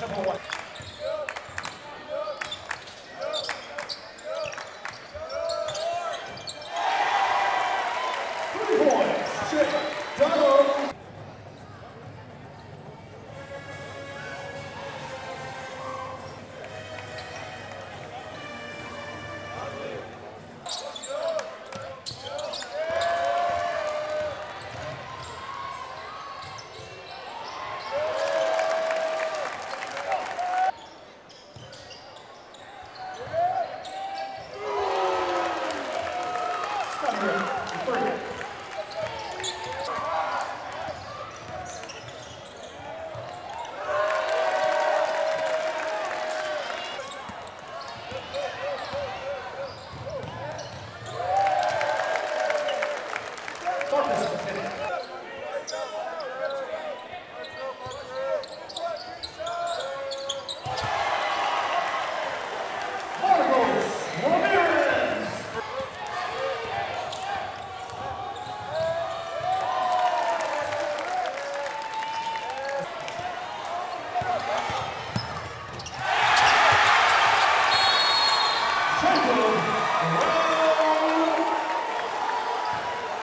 Number one.